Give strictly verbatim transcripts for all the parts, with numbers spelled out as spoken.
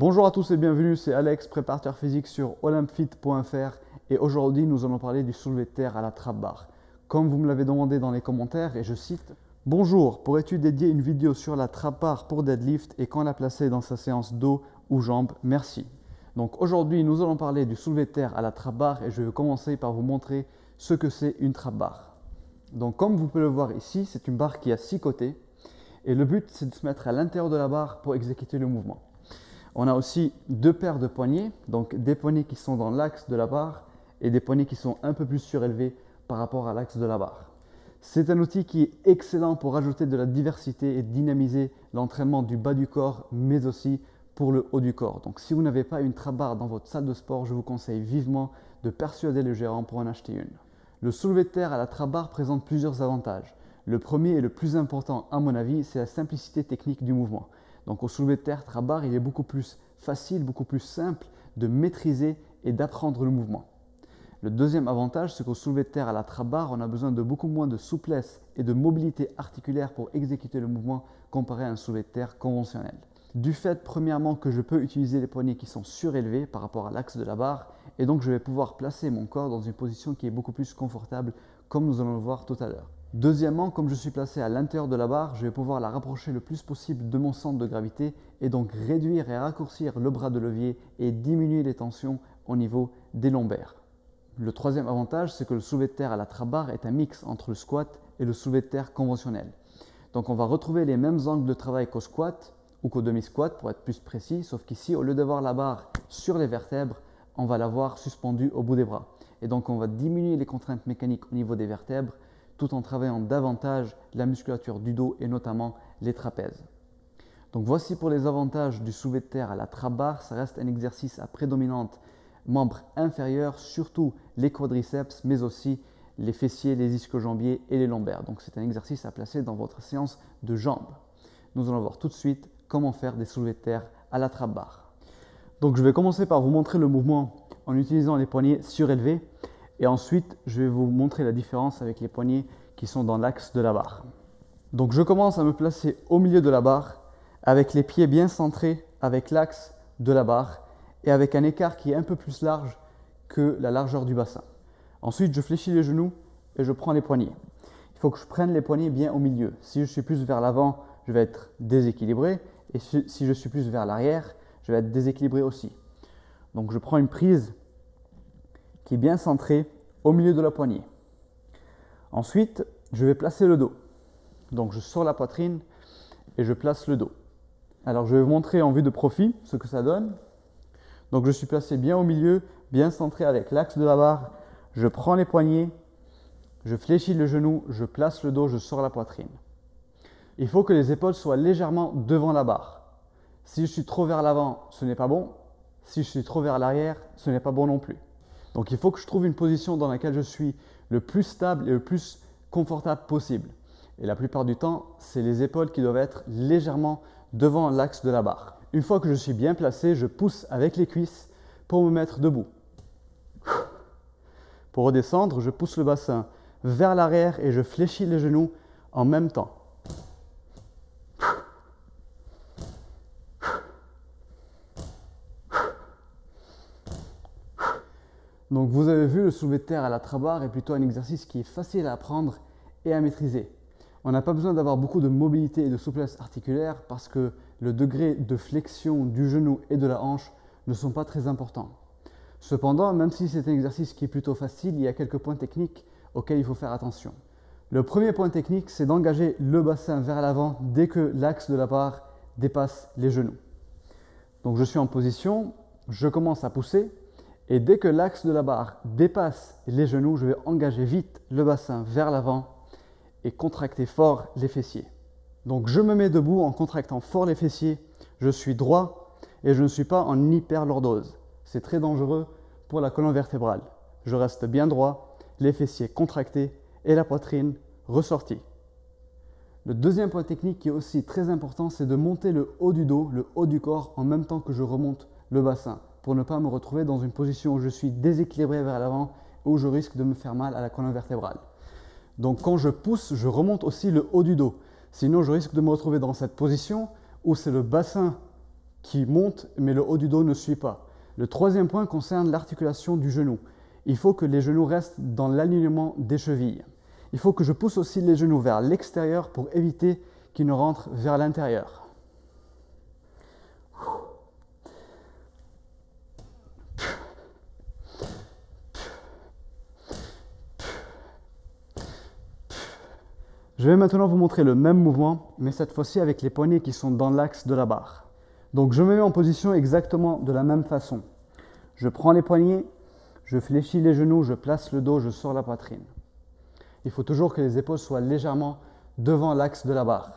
Bonjour à tous et bienvenue, c'est Alex, préparateur physique sur olympfit point F R et aujourd'hui nous allons parler du soulevé de terre à la trap bar. Comme vous me l'avez demandé dans les commentaires et je cite « Bonjour, pourrais-tu dédier une vidéo sur la trap bar pour deadlift et quand la placer dans sa séance dos ou jambes? Merci ». Donc aujourd'hui nous allons parler du soulevé de terre à la trap bar et je vais commencer par vous montrer ce que c'est une trap bar. Donc comme vous pouvez le voir ici, c'est une barre qui a six côtés et le but c'est de se mettre à l'intérieur de la barre pour exécuter le mouvement. On a aussi deux paires de poignées, donc des poignées qui sont dans l'axe de la barre et des poignées qui sont un peu plus surélevées par rapport à l'axe de la barre. C'est un outil qui est excellent pour ajouter de la diversité et dynamiser l'entraînement du bas du corps, mais aussi pour le haut du corps. Donc si vous n'avez pas une trap bar dans votre salle de sport, je vous conseille vivement de persuader le gérant pour en acheter une. Le soulevé de terre à la trap bar présente plusieurs avantages. Le premier et le plus important à mon avis, c'est la simplicité technique du mouvement. Donc au soulevé de terre, trap bar, il est beaucoup plus facile, beaucoup plus simple de maîtriser et d'apprendre le mouvement. Le deuxième avantage, c'est qu'au soulevé de terre à la trap bar, on a besoin de beaucoup moins de souplesse et de mobilité articulaire pour exécuter le mouvement comparé à un soulevé de terre conventionnel. Du fait, premièrement, que je peux utiliser les poignées qui sont surélevées par rapport à l'axe de la barre et donc je vais pouvoir placer mon corps dans une position qui est beaucoup plus confortable comme nous allons le voir tout à l'heure. Deuxièmement, comme je suis placé à l'intérieur de la barre, je vais pouvoir la rapprocher le plus possible de mon centre de gravité et donc réduire et raccourcir le bras de levier et diminuer les tensions au niveau des lombaires. Le troisième avantage, c'est que le soulevé de terre à la trap bar est un mix entre le squat et le soulevé de terre conventionnel. Donc on va retrouver les mêmes angles de travail qu'au squat ou qu'au demi-squat pour être plus précis, sauf qu'ici, au lieu d'avoir la barre sur les vertèbres, on va l'avoir suspendue au bout des bras. Et donc on va diminuer les contraintes mécaniques au niveau des vertèbres tout en travaillant davantage la musculature du dos et notamment les trapèzes. Donc voici pour les avantages du soulevé de terre à la trap bar. Ça reste un exercice à prédominante membres inférieurs, surtout les quadriceps, mais aussi les fessiers, les ischio-jambiers et les lombaires. Donc c'est un exercice à placer dans votre séance de jambes. Nous allons voir tout de suite comment faire des soulevés de terre à la trap bar. Donc je vais commencer par vous montrer le mouvement en utilisant les poignets surélevés. Et ensuite, je vais vous montrer la différence avec les poignées qui sont dans l'axe de la barre. Donc je commence à me placer au milieu de la barre avec les pieds bien centrés avec l'axe de la barre et avec un écart qui est un peu plus large que la largeur du bassin. Ensuite, je fléchis les genoux et je prends les poignets. Il faut que je prenne les poignets bien au milieu. Si je suis plus vers l'avant, je vais être déséquilibré et si je suis plus vers l'arrière, je vais être déséquilibré aussi. Donc je prends une prise qui est bien centré au milieu de la poignée. Ensuite, je vais placer le dos. Donc je sors la poitrine et je place le dos. Alors je vais vous montrer en vue de profil ce que ça donne. Donc je suis placé bien au milieu, bien centré avec l'axe de la barre. Je prends les poignets, je fléchis le genou, je place le dos, je sors la poitrine. Il faut que les épaules soient légèrement devant la barre. Si je suis trop vers l'avant, ce n'est pas bon. Si je suis trop vers l'arrière, ce n'est pas bon non plus. Donc il faut que je trouve une position dans laquelle je suis le plus stable et le plus confortable possible. Et la plupart du temps, c'est les épaules qui doivent être légèrement devant l'axe de la barre. Une fois que je suis bien placé, je pousse avec les cuisses pour me mettre debout. Pour redescendre, je pousse le bassin vers l'arrière et je fléchis les genoux en même temps. Donc vous avez vu, le soulevé de terre à la trap bar est plutôt un exercice qui est facile à apprendre et à maîtriser. On n'a pas besoin d'avoir beaucoup de mobilité et de souplesse articulaire parce que le degré de flexion du genou et de la hanche ne sont pas très importants. Cependant, même si c'est un exercice qui est plutôt facile, il y a quelques points techniques auxquels il faut faire attention. Le premier point technique, c'est d'engager le bassin vers l'avant dès que l'axe de la barre dépasse les genoux. Donc je suis en position, je commence à pousser. Et dès que l'axe de la barre dépasse les genoux, je vais engager vite le bassin vers l'avant et contracter fort les fessiers. Donc je me mets debout en contractant fort les fessiers, je suis droit et je ne suis pas en hyperlordose. C'est très dangereux pour la colonne vertébrale. Je reste bien droit, les fessiers contractés et la poitrine ressortie. Le deuxième point technique qui est aussi très important, c'est de monter le haut du dos, le haut du corps en même temps que je remonte le bassin, pour ne pas me retrouver dans une position où je suis déséquilibré vers l'avant et où je risque de me faire mal à la colonne vertébrale. Donc quand je pousse, je remonte aussi le haut du dos. Sinon, je risque de me retrouver dans cette position où c'est le bassin qui monte, mais le haut du dos ne suit pas. Le troisième point concerne l'articulation du genou. Il faut que les genoux restent dans l'alignement des chevilles. Il faut que je pousse aussi les genoux vers l'extérieur pour éviter qu'ils ne rentrent vers l'intérieur. Je vais maintenant vous montrer le même mouvement, mais cette fois-ci avec les poignets qui sont dans l'axe de la barre. Donc je me mets en position exactement de la même façon. Je prends les poignets, je fléchis les genoux, je place le dos, je sors la poitrine. Il faut toujours que les épaules soient légèrement devant l'axe de la barre.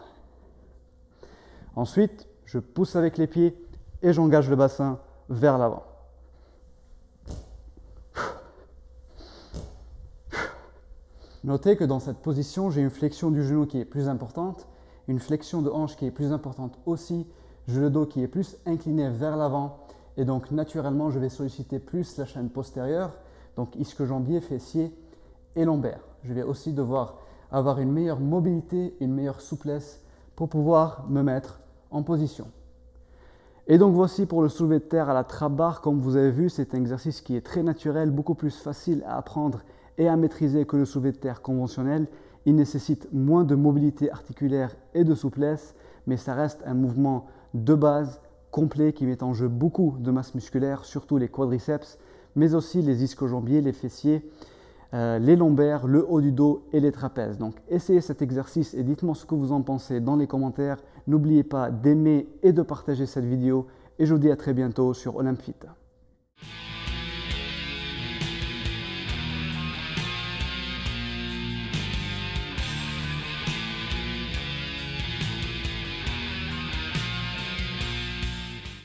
Ensuite, je pousse avec les pieds et j'engage le bassin vers l'avant. Notez que dans cette position, j'ai une flexion du genou qui est plus importante, une flexion de hanche qui est plus importante aussi, j'ai le dos qui est plus incliné vers l'avant et donc naturellement, je vais solliciter plus la chaîne postérieure, donc ischio-jambier, fessier et lombaire. Je vais aussi devoir avoir une meilleure mobilité, une meilleure souplesse pour pouvoir me mettre en position. Et donc voici pour le soulevé de terre à la trap bar. Comme vous avez vu, c'est un exercice qui est très naturel, beaucoup plus facile à apprendre et à maîtriser que le soulevé de terre conventionnel. Il nécessite moins de mobilité articulaire et de souplesse, mais ça reste un mouvement de base complet qui met en jeu beaucoup de masse musculaire, surtout les quadriceps, mais aussi les ischio-jambiers, les fessiers, euh, les lombaires, le haut du dos et les trapèzes. Donc essayez cet exercice et dites-moi ce que vous en pensez dans les commentaires. N'oubliez pas d'aimer et de partager cette vidéo et je vous dis à très bientôt sur Olymp'Fit.